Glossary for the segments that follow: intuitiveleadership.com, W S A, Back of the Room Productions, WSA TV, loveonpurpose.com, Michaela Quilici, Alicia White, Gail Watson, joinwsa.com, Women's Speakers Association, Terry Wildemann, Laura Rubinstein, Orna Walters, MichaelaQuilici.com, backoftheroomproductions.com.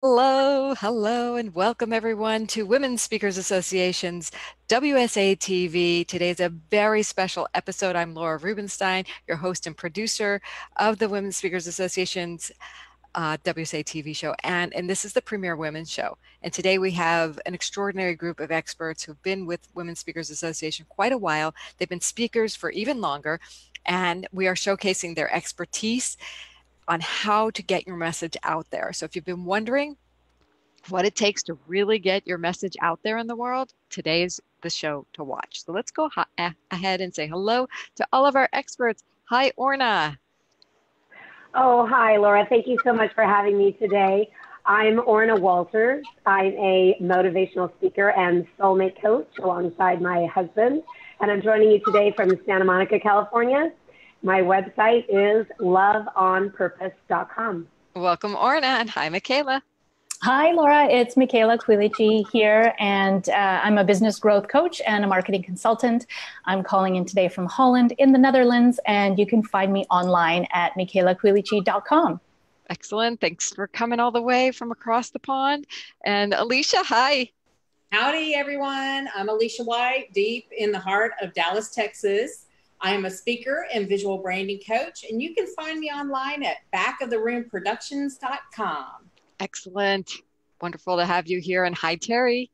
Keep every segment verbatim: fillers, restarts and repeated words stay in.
Hello, hello, and welcome everyone to Women's Speakers Association's W S A T V. Today's a very special episode. I'm Laura Rubinstein, your host and producer of the Women's Speakers Association's uh, W S A T V show, and, and this is the premier women's show. And today we have an extraordinary group of experts who've been with Women's Speakers Association quite a while. They've been speakers for even longer, and we are showcasing their expertise on how to get your message out there. So if you've been wondering what it takes to really get your message out there in the world, today's the show to watch. So let's go ahead and say hello to all of our experts. Hi, Orna. Oh, hi, Laura. Thank you so much for having me today. I'm Orna Walters. I'm a motivational speaker and soulmate coach alongside my husband. And I'm joining you today from Santa Monica, California. My website is love on purpose dot com. Welcome, Orna, and hi, Michaela. Hi, Laura. It's Michaela Quilici here, and uh, I'm a business growth coach and a marketing consultant. I'm calling in today from Holland in the Netherlands, and you can find me online at Michaela Quilici dot com. Excellent. Thanks for coming all the way from across the pond. And Alicia, hi. Howdy, everyone. I'm Alicia White, deep in the heart of Dallas, Texas. I am a speaker and visual branding coach, and you can find me online at back of the room productions dot com. Excellent. Wonderful to have you here. And hi, Terry.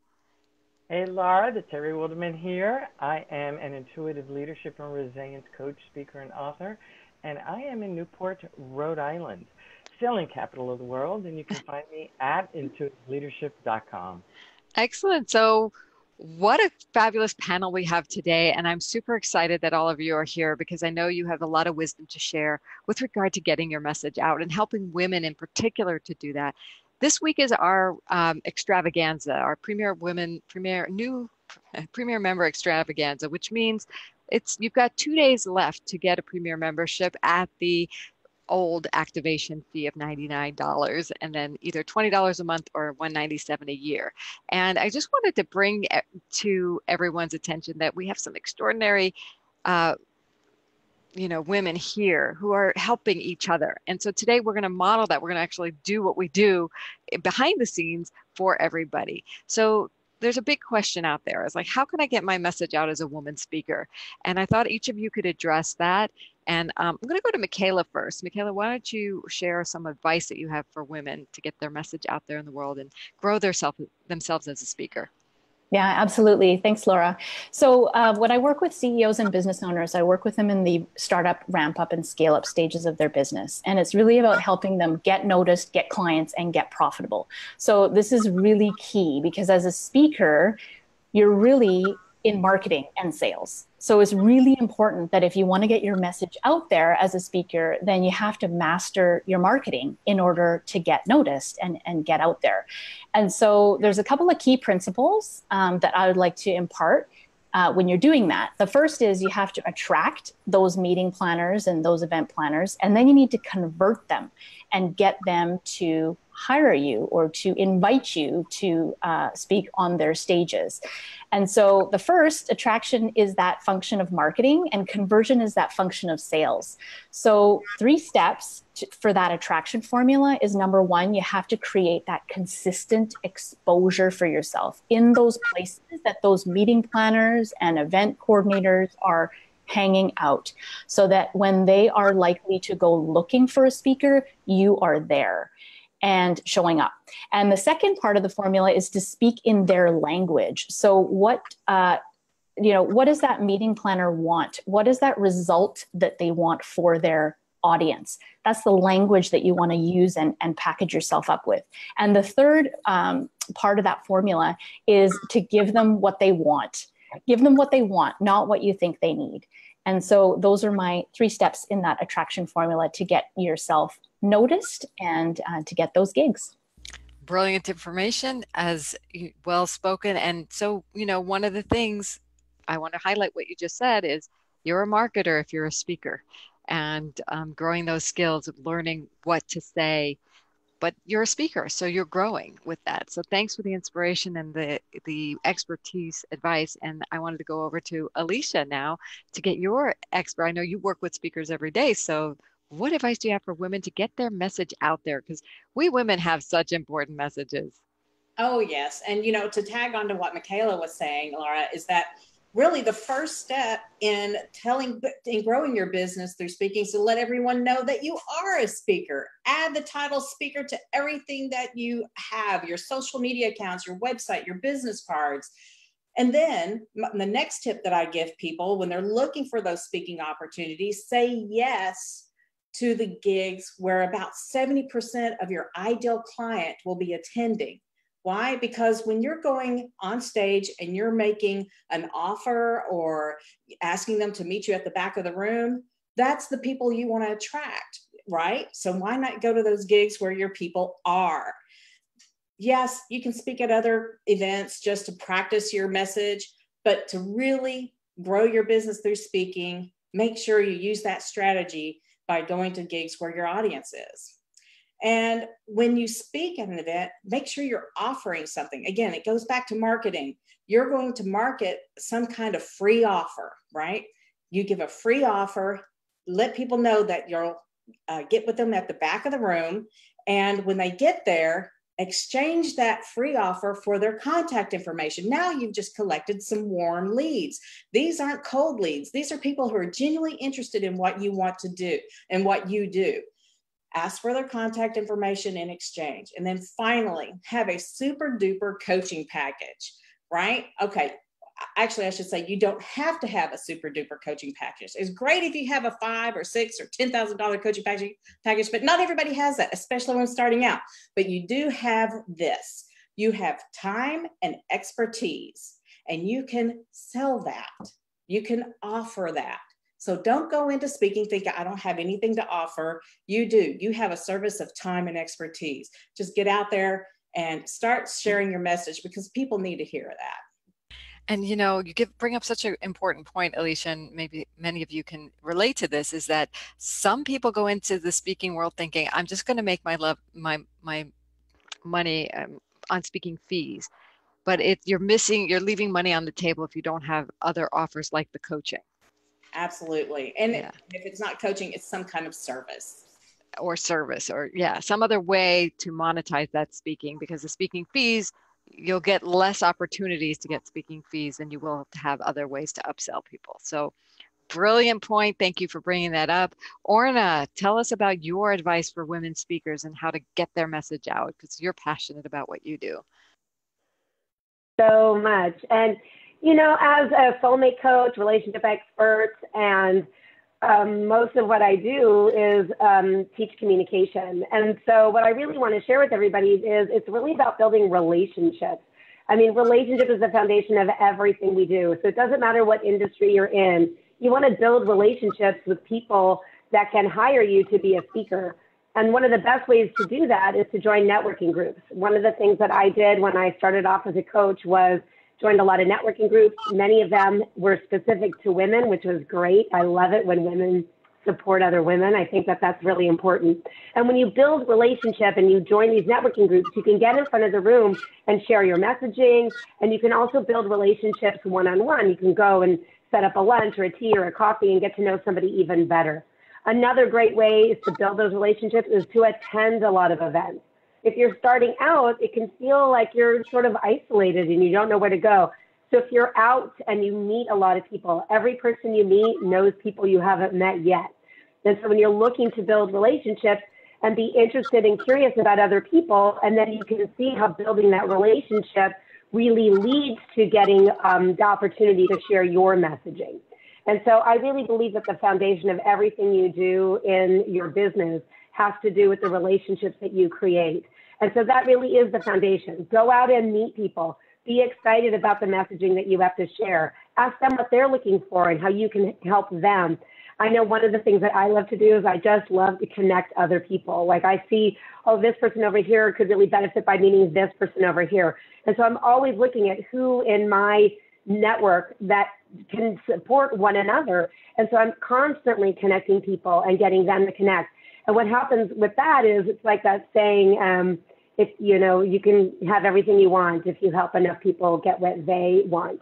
Hey, Laura. It's Terry Wildemann here. I am an intuitive leadership and resilience coach, speaker, and author, and I am in Newport, Rhode Island, selling capital of the world, and you can find me at intuitive leadership dot com. Excellent. So what a fabulous panel we have today, and I'm super excited that all of you are here because I know you have a lot of wisdom to share with regard to getting your message out and helping women in particular to do that. This week is our um, extravaganza, our premier women, premier new uh, premier member extravaganza, which means it's you've got two days left to get a premier membership at the old activation fee of ninety-nine dollars, and then either twenty dollars a month or one hundred ninety-seven dollars a year. And I just wanted to bring to everyone's attention that we have some extraordinary, uh, you know, women here who are helping each other. And so today we're going to model that. We're going to actually do what we do behind the scenes for everybody. So there's a big question out there. It's like, how can I get my message out as a woman speaker? And I thought each of you could address that. And um, I'm going to go to Michaela first. Michaela, why don't you share some advice that you have for women to get their message out there in the world and grow their self, themselves as a speaker? Yeah, absolutely. Thanks, Laura. So uh, when I work with C E Os and business owners, I work with them in the startup, ramp up, and scale up stages of their business. And it's really about helping them get noticed, get clients, and get profitable. So this is really key because as a speaker, you're really in marketing and sales. So it's really important that if you want to get your message out there as a speaker, then you have to master your marketing in order to get noticed and, and get out there. And so there's a couple of key principles um, that I would like to impart uh, when you're doing that. The first is you have to attract those meeting planners and those event planners, and then you need to convert them and get them to hire you or to invite you to uh, speak on their stages. And so the first, attraction, is that function of marketing, and conversion is that function of sales. So three steps to, for that attraction formula is, number one, you have to create that consistent exposure for yourself in those places that those meeting planners and event coordinators are hanging out, so that when they are likely to go looking for a speaker, you are there and showing up. And the second part of the formula is to speak in their language. So what, uh, you know, what does that meeting planner want? What is that result that they want for their audience? That's the language that you want to use and, and package yourself up with. And the third um, part of that formula is to give them what they want. Give them what they want, not what you think they need. And so those are my three steps in that attraction formula to get yourself noticed and uh, to get those gigs. Brilliant information, as well spoken. And so, you know, one of the things I want to highlight what you just said is you're a marketer if you're a speaker, and um, growing those skills of learning what to say, but you're a speaker, so you're growing with that. So thanks for the inspiration and the, the expertise advice. And I wanted to go over to Alicia now to get your expert. I know you work with speakers every day, so what advice do you have for women to get their message out there? Because we women have such important messages. Oh, yes. And, you know, to tag on to what Michaela was saying, Laura, is that really the first step in telling, in growing your business through speaking, so let everyone know that you are a speaker. Add the title speaker to everything that you have, your social media accounts, your website, your business cards. And then the next tip that I give people when they're looking for those speaking opportunities, say yes to the gigs where about seventy percent of your ideal client will be attending. Why? Because when you're going on stage and you're making an offer or asking them to meet you at the back of the room, that's the people you want to attract, right? So why not go to those gigs where your people are? Yes, you can speak at other events just to practice your message, but to really grow your business through speaking, make sure you use that strategy by going to gigs where your audience is. And when you speak at an event, make sure you're offering something. Again, it goes back to marketing. You're going to market some kind of free offer, right? You give a free offer, let people know that you'll uh, get with them at the back of the room. And when they get there, exchange that free offer for their contact information. Now you've just collected some warm leads. These aren't cold leads. These are people who are genuinely interested in what you want to do and what you do. Ask for their contact information in exchange. And then finally, have a super duper coaching package, right? Okay, actually I should say you don't have to have a super duper coaching package. It's great if you have a five or six or ten thousand dollars coaching package, but not everybody has that, especially when starting out. But you do have this. You have time and expertise, and you can sell that. You can offer that. So don't go into speaking thinking, I don't have anything to offer. You do. You have a service of time and expertise. Just get out there and start sharing your message because people need to hear that. And, you know, you give, bring up such an important point, Alicia, and maybe many of you can relate to this, is that some people go into the speaking world thinking, I'm just going to make my love, my, my money um, on speaking fees. But if you're missing, you're leaving money on the table if you don't have other offers like the coaching. Absolutely. And yeah. If it's not coaching, it's some kind of service. Or service or yeah, some other way to monetize that speaking, because the speaking fees, you'll get less opportunities to get speaking fees and you will have to have other ways to upsell people. So brilliant point. Thank you for bringing that up. Orna, tell us about your advice for women speakers and how to get their message out, because you're passionate about what you do. So much. And you know, as a soulmate coach, relationship expert, and um, most of what I do is um, teach communication. And so what I really want to share with everybody is it's really about building relationships. I mean, relationship is the foundation of everything we do. So it doesn't matter what industry you're in. You want to build relationships with people that can hire you to be a speaker. And one of the best ways to do that is to join networking groups. One of the things that I did when I started off as a coach was joined a lot of networking groups. Many of them were specific to women, which was great. I love it when women support other women. I think that that's really important. And when you build relationship and you join these networking groups, you can get in front of the room and share your messaging. And you can also build relationships one-on-one. You can go and set up a lunch or a tea or a coffee and get to know somebody even better. Another great way is to build those relationships is to attend a lot of events. If you're starting out, it can feel like you're sort of isolated and you don't know where to go. So if you're out and you meet a lot of people, every person you meet knows people you haven't met yet. And so when you're looking to build relationships and be interested and curious about other people, and then you can see how building that relationship really leads to getting um, the opportunity to share your messaging. And so I really believe that the foundation of everything you do in your business has to do with the relationships that you create. And so that really is the foundation. Go out and meet people. Be excited about the messaging that you have to share. Ask them what they're looking for and how you can help them. I know one of the things that I love to do is I just love to connect other people. Like I see, oh, this person over here could really benefit by meeting this person over here. And so I'm always looking at who in my network that can support one another. And so I'm constantly connecting people and getting them to connect. And what happens with that is it's like that saying, um, if you know, you can have everything you want if you help enough people get what they want.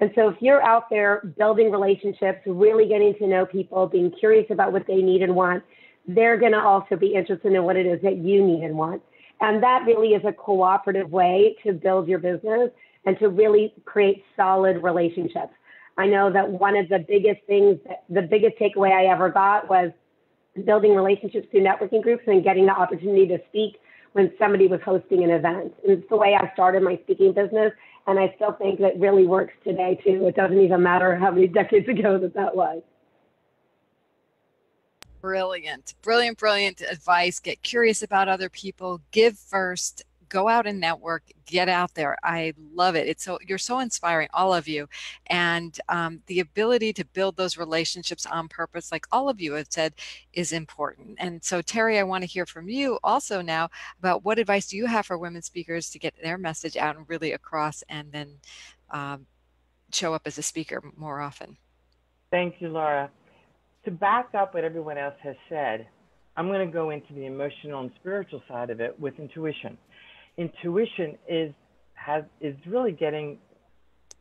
And so if you're out there building relationships, really getting to know people, being curious about what they need and want, they're going to also be interested in what it is that you need and want. And that really is a cooperative way to build your business and to really create solid relationships. I know that one of the biggest things, the biggest takeaway I ever got was building relationships through networking groups and getting the opportunity to speak when somebody was hosting an event. And it's the way I started my speaking business, and I still think that really works today, too. It doesn't even matter how many decades ago that that was. Brilliant, brilliant, brilliant advice. Get curious about other people. Give first. Go out and network. Get out there. I love it. It's so, you're so inspiring, all of you. And um, the ability to build those relationships on purpose, like all of you have said, is important. And so, Terry, I want to hear from you also now about what advice do you have for women speakers to get their message out and really across, and then um, show up as a speaker more often. Thank you, Laura. To back up what everyone else has said, I'm going to go into the emotional and spiritual side of it with intuition. Intuition is has is really getting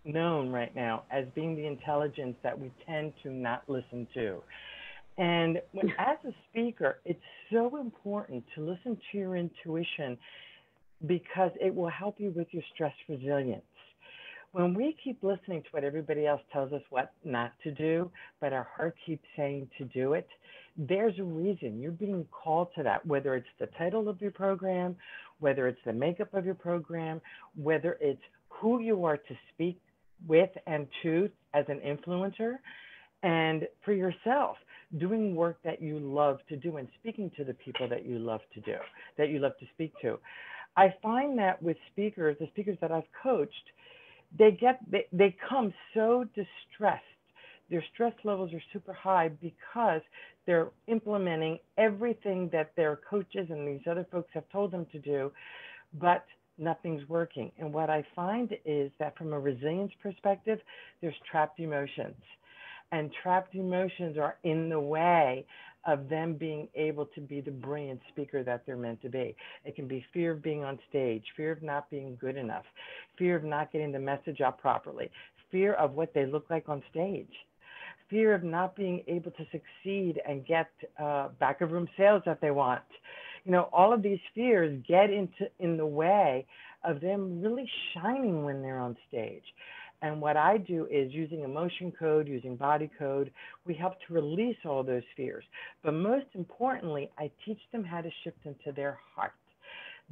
known right now as being the intelligence that we tend to not listen to. And when, as a speaker, it's so important to listen to your intuition because it will help you with your stress resilience. When we keep listening to what everybody else tells us what not to do, but our heart keeps saying to do it, there's a reason you're being called to that, whether it's the title of your program, whether it's the makeup of your program, whether it's who you are to speak with and to as an influencer, and for yourself, doing work that you love to do and speaking to the people that you love to do, that you love to speak to. I find that with speakers, the speakers that I've coached, They get they, they come so distressed. Their stress levels are super high because they're implementing everything that their coaches and these other folks have told them to do, but nothing's working. And what I find is that from a resilience perspective, there's trapped emotions. And trapped emotions are in the way of them being able to be the brilliant speaker that they're meant to be. It can be fear of being on stage, fear of not being good enough, fear of not getting the message out properly, fear of what they look like on stage, fear of not being able to succeed and get uh, back of room sales that they want. You know, all of these fears get into in the way of them really shining when they're on stage. And what I do is using emotion code, using body code, we help to release all those fears. But most importantly, I teach them how to shift into their heart.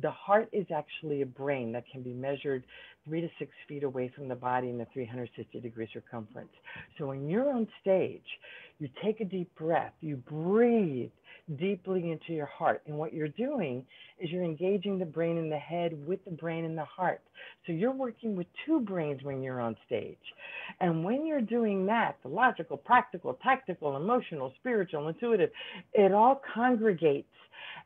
The heart is actually a brain that can be measured three to six feet away from the body in a three hundred sixty degree circumference. So when you're on stage, you take a deep breath, you breathe deeply into your heart. And what you're doing is you're engaging the brain and the head with the brain and the heart. So you're working with two brains when you're on stage. And when you're doing that, the logical, practical, tactical, emotional, spiritual, intuitive, it all congregates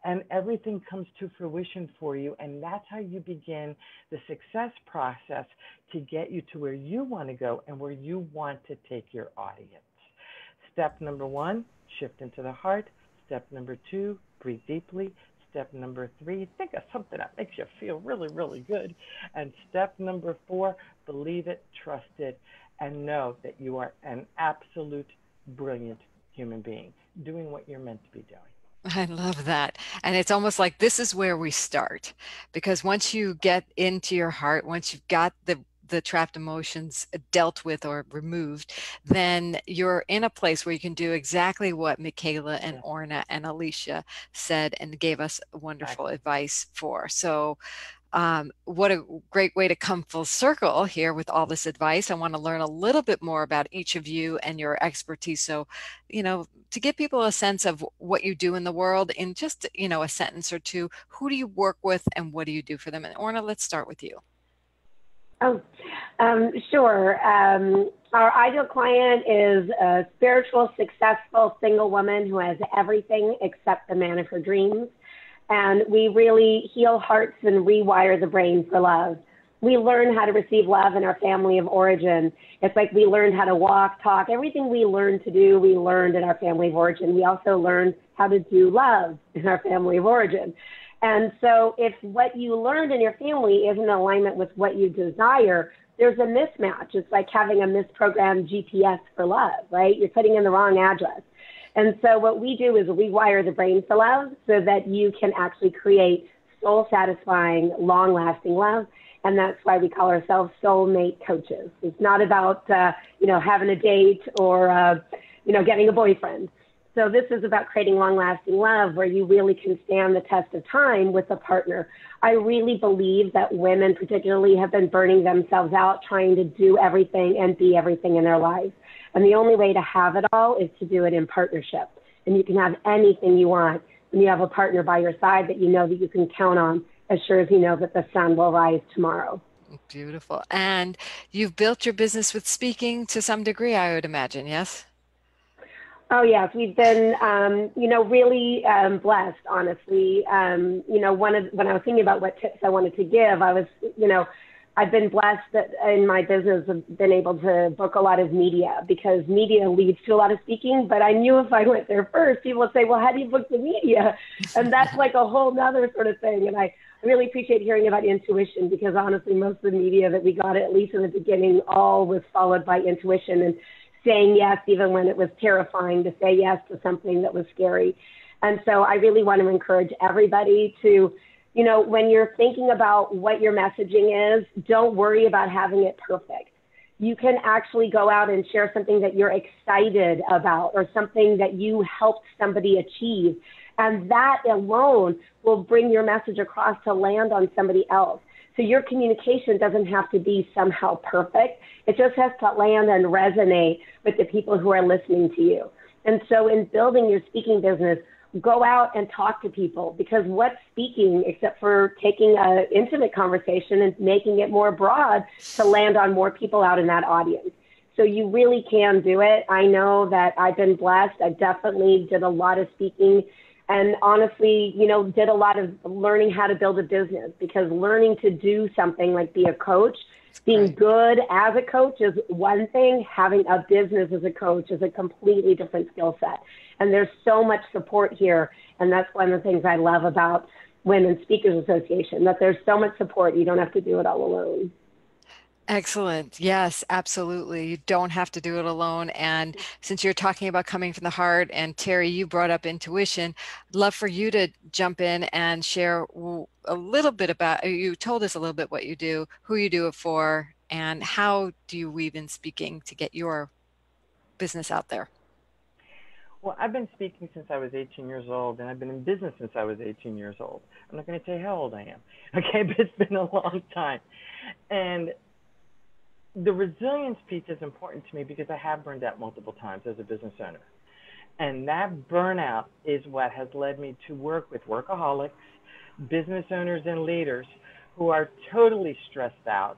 and everything comes to fruition for you. And that's how you begin the success process to get you to where you want to go and where you want to take your audience. Step number one, shift into the heart. Step number two, breathe deeply. Step number three, think of something that makes you feel really, really good. And step number four, believe it, trust it, and know that you are an absolute brilliant human being doing what you're meant to be doing. I love that. And it's almost like this is where we start, because once you get into your heart, once you've got the the trapped emotions dealt with or removed, then you're in a place where you can do exactly what Michaela and Orna and Alicia said and gave us wonderful right. advice for. So um, what a great way to come full circle here with all this advice. I want to learn a little bit more about each of you and your expertise. So, you know, to give people a sense of what you do in the world in just, you know, a sentence or two, who do you work with and what do you do for them? And Orna, let's start with you. Oh, um, sure. Um, our ideal client is a spiritual, successful single woman who has everything except the man of her dreams. And we really heal hearts and rewire the brain for love. We learn how to receive love in our family of origin. It's like we learned how to walk, talk, everything we learned to do, we learned in our family of origin. We also learned how to do love in our family of origin. And so if what you learned in your family is in alignment with what you desire, there's a mismatch. It's like having a misprogrammed G P S for love, right? You're putting in the wrong address. And so what we do is rewire the brain for love so that you can actually create soul-satisfying, long-lasting love. And that's why we call ourselves soulmate coaches. It's not about, uh, you know, having a date or, uh, you know, getting a boyfriend. So this is about creating long-lasting love where you really can stand the test of time with a partner. I really believe that women particularly have been burning themselves out trying to do everything and be everything in their lives. And the only way to have it all is to do it in partnership. And you can have anything you want when you have a partner by your side that you know that you can count on, as sure as you know that the sun will rise tomorrow. Beautiful. And you've built your business with speaking to some degree, I would imagine, yes? Oh, yes. We've been, um, you know, really um, blessed, honestly. Um, you know, one of, when I was thinking about what tips I wanted to give, I was, you know, I've been blessed that in my business I've been able to book a lot of media because media leads to a lot of speaking. But I knew if I went there first, people would say, well, how do you book the media? And that's like a whole nother sort of thing. And I really appreciate hearing about intuition because, honestly, most of the media that we got, at least in the beginning, all was followed by intuition and saying yes, even when it was terrifying, to say yes to something that was scary. And so I really want to encourage everybody to, you know, when you're thinking about what your messaging is, don't worry about having it perfect. You can actually go out and share something that you're excited about or something that you helped somebody achieve. And that alone will bring your message across to land on somebody else. So your communication doesn't have to be somehow perfect. It just has to land and resonate with the people who are listening to you. And so in building your speaking business, go out and talk to people, because what's speaking except for taking an intimate conversation and making it more broad to land on more people out in that audience. So you really can do it. I know that I've been blessed. I definitely did a lot of speaking. And honestly, you know, did a lot of learning how to build a business, because learning to do something like be a coach, being good as a coach is one thing. Having a business as a coach is a completely different skill set. And there's so much support here. And that's one of the things I love about Women's Speakers Association, that there's so much support. You don't have to do it all alone. Excellent. Yes, absolutely. You don't have to do it alone. And since you're talking about coming from the heart, and Terry, you brought up intuition, I'd love for you to jump in and share a little bit about, you told us a little bit what you do, who you do it for, and how do you weave in speaking to get your business out there? Well, I've been speaking since I was eighteen years old, and I've been in business since I was eighteen years old. I'm not going to say how old I am, okay, but it's been a long time. And the resilience piece is important to me because I have burned out multiple times as a business owner. And that burnout is what has led me to work with workaholics, business owners, and leaders who are totally stressed out,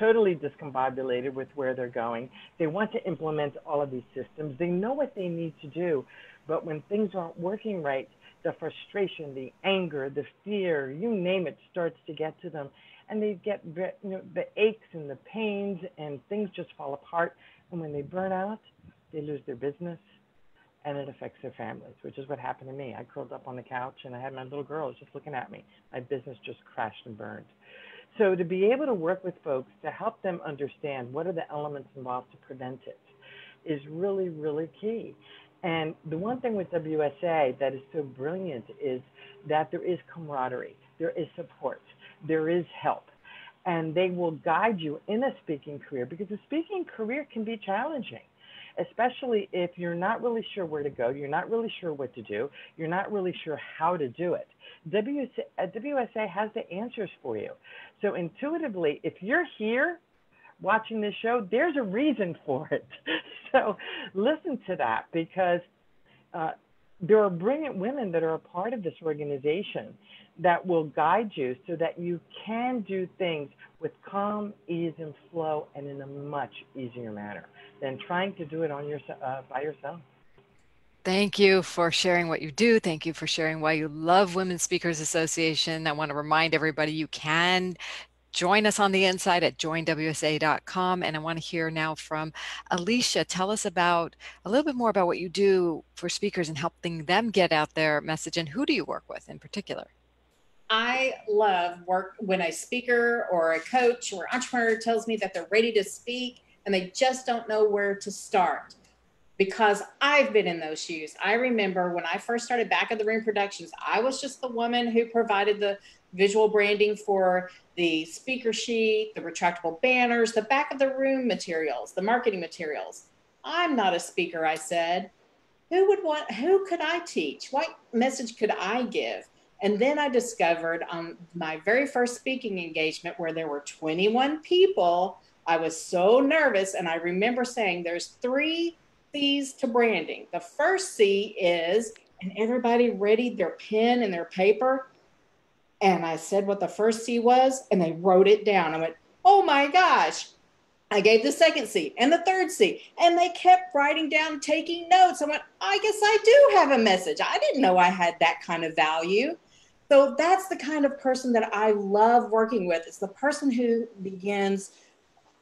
totally discombobulated with where they're going. They want to implement all of these systems. They know what they need to do. But when things aren't working right, the frustration, the anger, the fear, you name it, starts to get to them. And they get, you know, the aches and the pains, and things just fall apart. And when they burn out, they lose their business, and it affects their families, which is what happened to me. I curled up on the couch, and I had my little girl just looking at me. My business just crashed and burned. So to be able to work with folks to help them understand what are the elements involved to prevent it is really, really key. And the one thing with W S A that is so brilliant is that there is camaraderie. There is support. There is help, and they will guide you in a speaking career, because the speaking career can be challenging, especially if you're not really sure where to go, you're not really sure what to do, you're not really sure how to do it. W S A has the answers for you. So intuitively, if you're here watching this show, there's a reason for it. So listen to that, because uh, there are brilliant women that are a part of this organization that will guide you so that you can do things with calm, ease, and flow, and in a much easier manner than trying to do it on your, uh, by yourself. Thank you for sharing what you do. Thank you for sharing why you love Women's Speakers Association. I want to remind everybody you can join us on the inside at join W S A dot com. And I want to hear now from Alicia. Tell us about a little bit more about what you do for speakers and helping them get out their message. And who do you work with in particular? I love work when a speaker or a coach or entrepreneur tells me that they're ready to speak and they just don't know where to start. because I've been in those shoes. I remember when I first started Back of the Room Productions, I was just the woman who provided the visual branding for the speaker sheet, the retractable banners, the back of the room materials, the marketing materials. I'm not a speaker, I said. Who would want, who could I teach? What message could I give? And then I discovered on my very first speaking engagement where there were twenty-one people, I was so nervous. And I remember saying there's three C's to branding. The first C is, and everybody readied their pen and their paper. And I said what the first C was, and they wrote it down. I went, oh my gosh. I gave the second C and the third C, and they kept writing down, taking notes. I went, I guess I do have a message. I didn't know I had that kind of value. So that's the kind of person that I love working with. It's the person who begins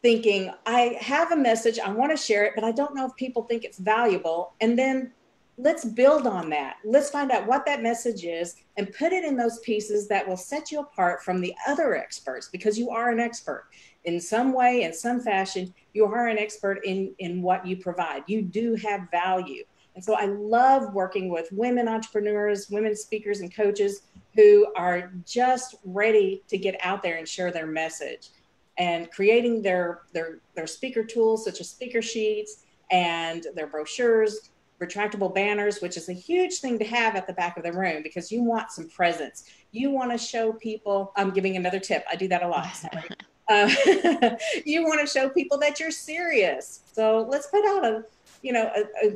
thinking, I have a message, I want to share it, but I don't know if people think it's valuable. And then let's build on that. Let's find out what that message is and put it in those pieces that will set you apart from the other experts, because you are an expert in some way, in some fashion. You are an expert in, in what you provide. You do have value. And so I love working with women entrepreneurs, women speakers and coaches who are just ready to get out there and share their message, and creating their, their, their speaker tools, such as speaker sheets and their brochures, retractable banners, which is a huge thing to have at the back of the room, because you want some presence. You want to show people, I'm giving another tip. I do that a lot. Sorry. uh, you want to show people that you're serious. So let's put out a, you know, a, a,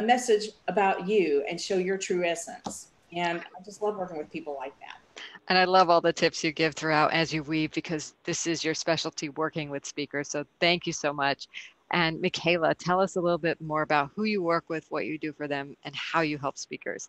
a message about you and show your true essence. And I just love working with people like that. And I love all the tips you give throughout as you weave, because this is your specialty, working with speakers. So thank you so much. And Michaela, tell us a little bit more about who you work with, what you do for them, and how you help speakers.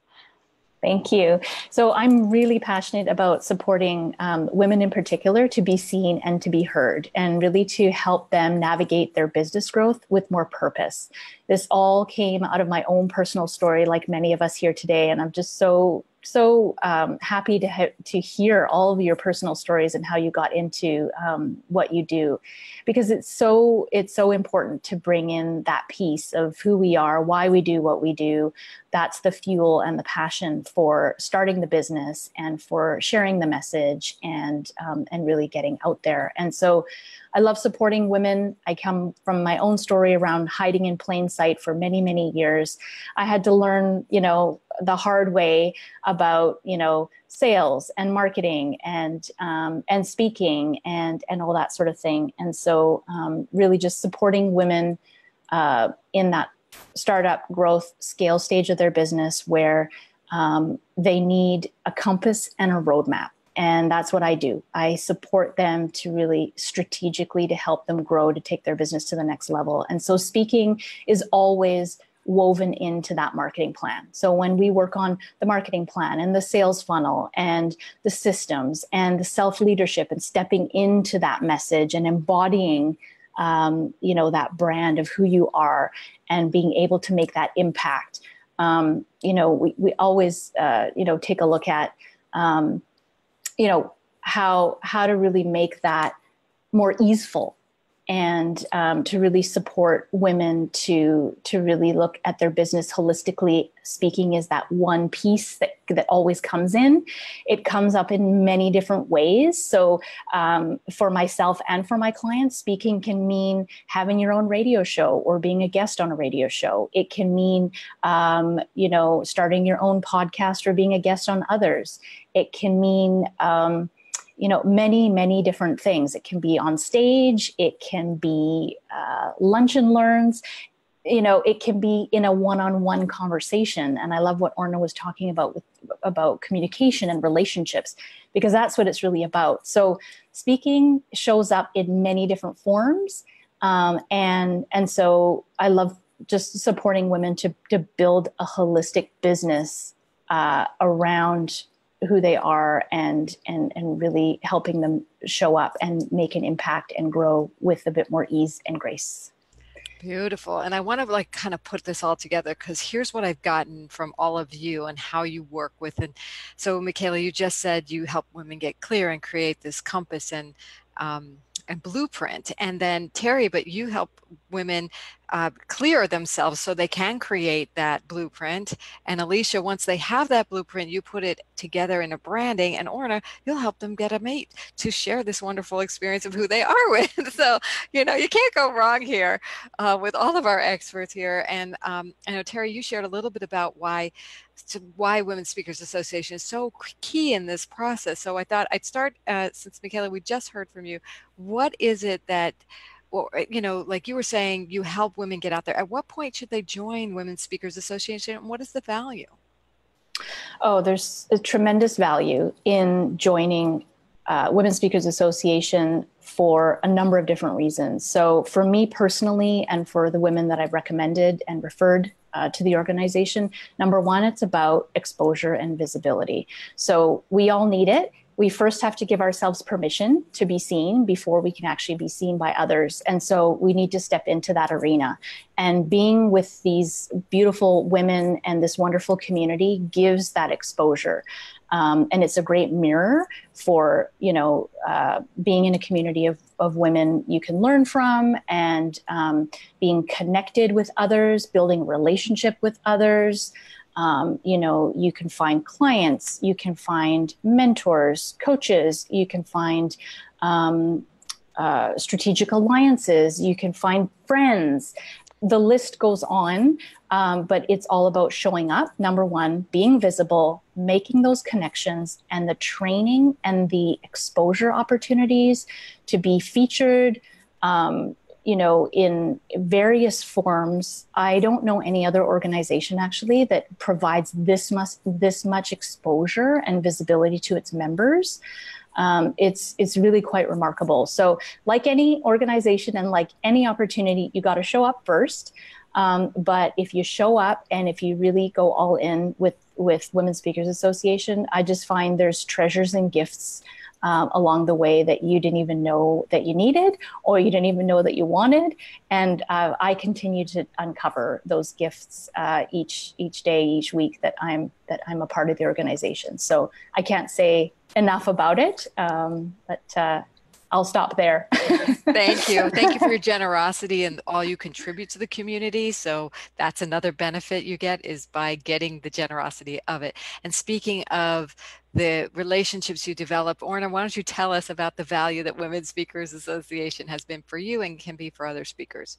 Thank you. So I'm really passionate about supporting um, women in particular to be seen and to be heard, and really to help them navigate their business growth with more purpose. This all came out of my own personal story, like many of us here today. And I'm just so So um, happy to, ha to hear all of your personal stories and how you got into um, what you do, because it's so, it's so important to bring in that piece of who we are, why we do what we do. That's the fuel and the passion for starting the business and for sharing the message and, um, and really getting out there. And so I love supporting women. I come from my own story around hiding in plain sight for many, many years. I had to learn, you know, the hard way about, you know, sales and marketing and, um, and speaking and, and all that sort of thing. And so um, really just supporting women uh, in that startup growth scale stage of their business, where um, they need a compass and a roadmap. And that's what I do. I support them to really strategically to help them grow, to take their business to the next level. And so speaking is always woven into that marketing plan. So when we work on the marketing plan and the sales funnel and the systems and the self-leadership and stepping into that message and embodying, um, you know, that brand of who you are and being able to make that impact, um, you know, we, we always, uh, you know, take a look at, um, you know, how, how to really make that more easeful, and um, to really support women to, to really look at their business holistically. Speaking is that one piece that, that always comes in. It comes up in many different ways. So um, for myself and for my clients, speaking can mean having your own radio show or being a guest on a radio show. It can mean, um, you know, starting your own podcast or being a guest on others. It can mean, um, you know, many, many different things. It can be on stage. It can be uh, lunch and learns. You know, it can be in a one-on-one conversation. And I love what Orna was talking about with, about communication and relationships, because that's what it's really about. So speaking shows up in many different forms. Um, and, and so I love just supporting women to, to build a holistic business uh, around who they are, and, and, and really helping them show up and make an impact and grow with a bit more ease and grace. Beautiful. And I want to like kind of put this all together, because here's what I've gotten from all of you and how you work with. And so Michaela, you just said you help women get clear and create this compass and, um, and blueprint. And then Terry, but you help women uh, clear themselves so they can create that blueprint. And Alicia, once they have that blueprint, you put it together in a branding, and Orna, you'll help them get a mate to share this wonderful experience of who they are with. So, you know, you can't go wrong here uh, with all of our experts here. And um, I know, Terry, you shared a little bit about why to why Women's Speakers Association is so key in this process. So I thought I'd start, uh, since Michaela, we just heard from you, what is it that, well, you know, like you were saying, you help women get out there. At what point should they join Women's Speakers Association, and what is the value? Oh, there's a tremendous value in joining uh, Women's Speakers Association for a number of different reasons. So for me personally, and for the women that I've recommended and referred Uh, to the organization, number one, it's about exposure and visibility. So we all need it. We first have to give ourselves permission to be seen before we can actually be seen by others. And so we need to step into that arena. And being with these beautiful women and this wonderful community gives that exposure. Um, and it's a great mirror for, you know, uh, being in a community of, of women you can learn from, and um, being connected with others, building relationship with others. Um, you know, you can find clients, you can find mentors, coaches, you can find um, uh, strategic alliances, you can find friends. The list goes on, um, but it's all about showing up, number one, being visible, making those connections, and the training and the exposure opportunities to be featured, um, you know, in various forms. I don't know any other organization actually that provides this much, this much exposure and visibility to its members. Um, it's, it's really quite remarkable. So like any organization and like any opportunity, you got to show up first. Um, but if you show up and if you really go all in with, with Women's Speakers Association, I just find there's treasures and gifts um, along the way that you didn't even know that you needed, or you didn't even know that you wanted. And uh, I continue to uncover those gifts uh, each, each day, each week that I'm, that I'm a part of the organization. So I can't say enough about it, um, but uh, I'll stop there. Thank you. Thank you for your generosity and all you contribute to the community. So that's another benefit you get, is by getting the generosity of it. And speaking of the relationships you develop, Orna, why don't you tell us about the value that Women's Speakers Association has been for you and can be for other speakers?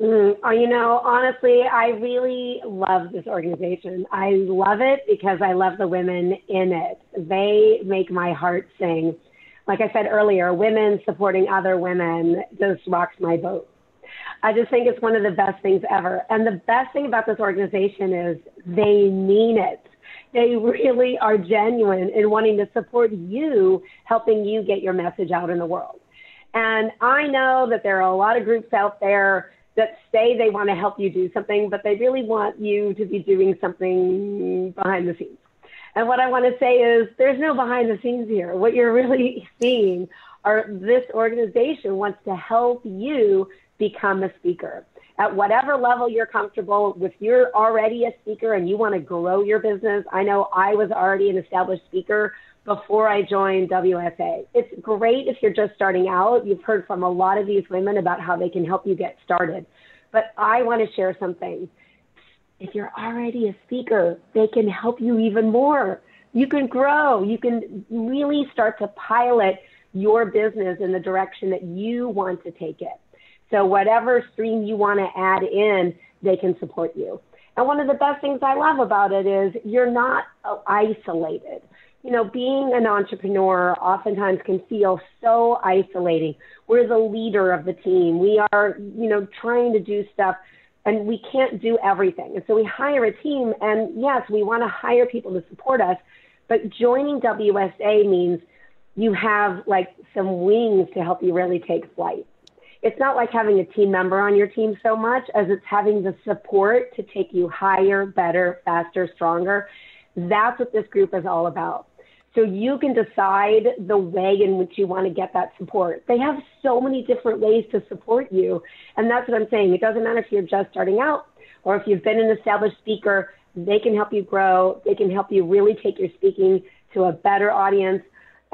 Mm, you know, honestly, I really love this organization. I love it because I love the women in it. They make my heart sing. Like I said earlier, women supporting other women just rocks my boat. I just think it's one of the best things ever. And the best thing about this organization is they mean it. They really are genuine in wanting to support you, helping you get your message out in the world. And I know that there are a lot of groups out there that say they want to help you do something, but they really want you to be doing something behind the scenes. And what I want to say is there's no behind the scenes here. What you're really seeing are this organization wants to help you become a speaker. At whatever level you're comfortable with, you're already a speaker and you want to grow your business. I know I was already an established speaker before I joined W S A. It's great if you're just starting out. You've heard from a lot of these women about how they can help you get started. But I want to share something. If you're already a speaker, they can help you even more. You can grow. You can really start to pilot your business in the direction that you want to take it. So whatever stream you want to add in, they can support you. And one of the best things I love about it is you're not isolated. You know, being an entrepreneur oftentimes can feel so isolating. We're the leader of the team. We are, you know, trying to do stuff, and we can't do everything. And so we hire a team, and yes, we want to hire people to support us, but joining W S A means you have like some wings to help you really take flight. It's not like having a team member on your team so much as it's having the support to take you higher, better, faster, stronger. That's what this group is all about. So you can decide the way in which you want to get that support. They have so many different ways to support you. And that's what I'm saying. It doesn't matter if you're just starting out or if you've been an established speaker, they can help you grow. They can help you really take your speaking to a better audience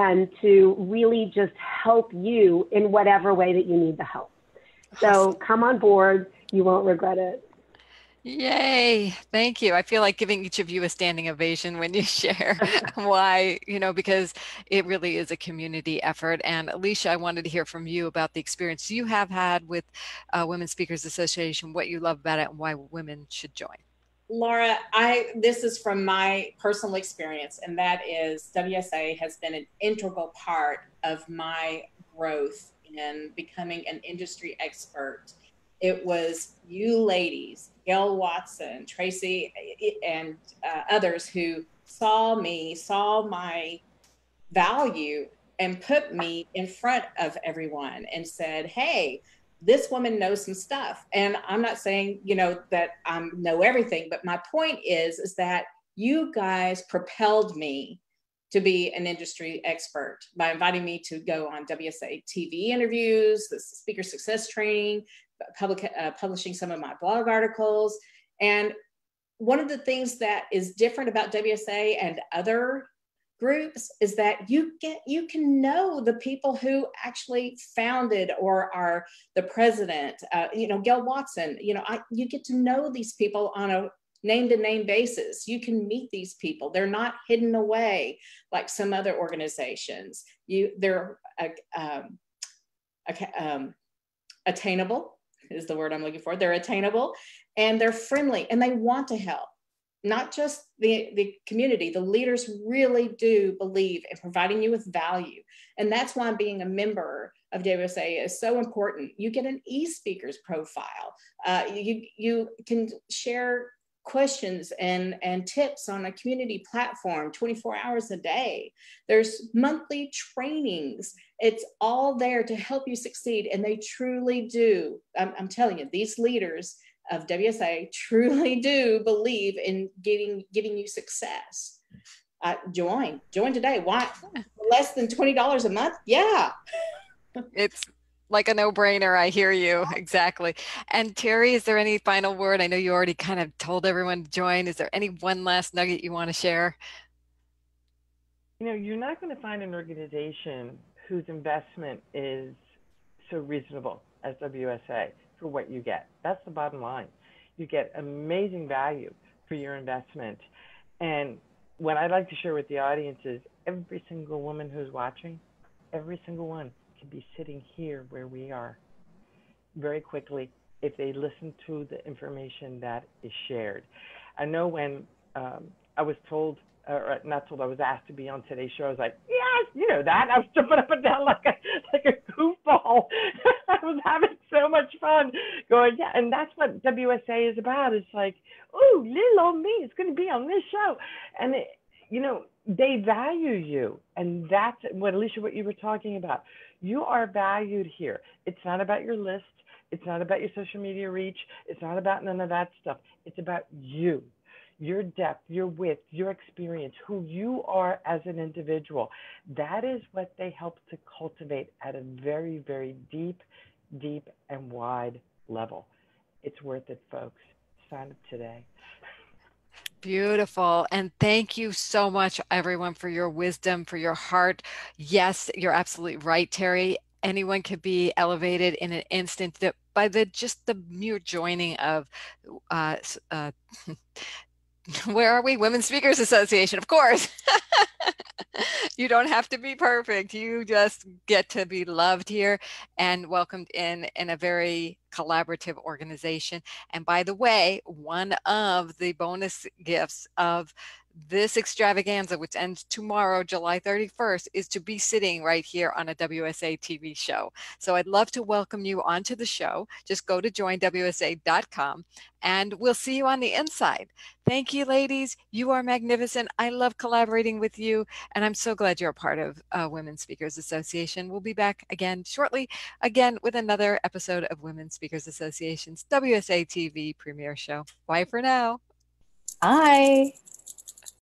and to really just help you in whatever way that you need the help. So come on board. You won't regret it. Yay. Thank you. I feel like giving each of you a standing ovation when you share why, you know, because it really is a community effort. And Alicia, I wanted to hear from you about the experience you have had with uh, Women's Speakers Association, what you love about it and why women should join. Laura, I, this is from my personal experience, and that is W S A has been an integral part of my growth in becoming an industry expert. It was you ladies, Gail Watson, Tracy, and uh, others who saw me, saw my value, and put me in front of everyone and said, hey, this woman knows some stuff. And I'm not saying, you know, that I know everything, but my point is, is that you guys propelled me to be an industry expert by inviting me to go on W S A T V interviews, the speaker success training, public, uh, publishing some of my blog articles. And one of the things that is different about W S A and other groups is that you get, you can know the people who actually founded or are the president, uh, you know, Gail Watson, you know, I, you get to know these people on a name-to-name basis. You can meet these people. They're not hidden away like some other organizations. You, they're uh, um, um, attainable is the word I'm looking for. They're attainable and they're friendly and they want to help. Not just the, the community, the leaders really do believe in providing you with value. And that's why being a member of W S A is so important. You get an e-speakers profile. Uh, you, you can share questions and, and tips on a community platform twenty-four hours a day. There's monthly trainings. It's all there to help you succeed. And they truly do. I'm, I'm telling you, these leaders of W S A truly do believe in getting, giving you success. Uh, join, join today. Why? Less than twenty dollars a month? Yeah. It's like a no-brainer. I hear you. Exactly. And Terry, is there any final word? I know you already kind of told everyone to join. Is there any one last nugget you want to share? You know, you're not going to find an organization whose investment is so reasonable as W S A. For what you get. That's the bottom line. You get amazing value for your investment. And what I'd like to share with the audience is every single woman who's watching, every single one can be sitting here where we are very quickly if they listen to the information that is shared. I know when um, I was told, or not told, I was asked to be on today's show, I was like, yes, you know that. I was jumping up and down like a, like a goofball. I was having so much fun going, yeah, and that's what W S A is about. It's like, oh, little old me is going to be on this show. And, it, you know, they value you. And that's what, Alicia, what you were talking about. You are valued here. It's not about your list. It's not about your social media reach. It's not about none of that stuff. It's about you, your depth, your width, your experience, who you are as an individual. That is what they help to cultivate at a very, very deep, deep and wide level. It's worth it, folks. Sign up today. Beautiful. And thank you so much, everyone, for your wisdom, for your heart. Yes, you're absolutely right, Terry. Anyone could be elevated in an instant that by the just the mere joining of uh, uh, where are we? Women's Speakers Association, of course. You don't have to be perfect. You just get to be loved here and welcomed in in a very collaborative organization. And by the way, one of the bonus gifts of this extravaganza, which ends tomorrow, July thirty-first, is to be sitting right here on a W S A T V show. So I'd love to welcome you onto the show. Just go to join W S A dot com and we'll see you on the inside. Thank you, ladies. You are magnificent. I love collaborating with you. And I'm so glad you're a part of uh, Women's Speakers Association. We'll be back again shortly, again, with another episode of Women's Speakers Association's W S A T V premiere show. Bye for now. Bye.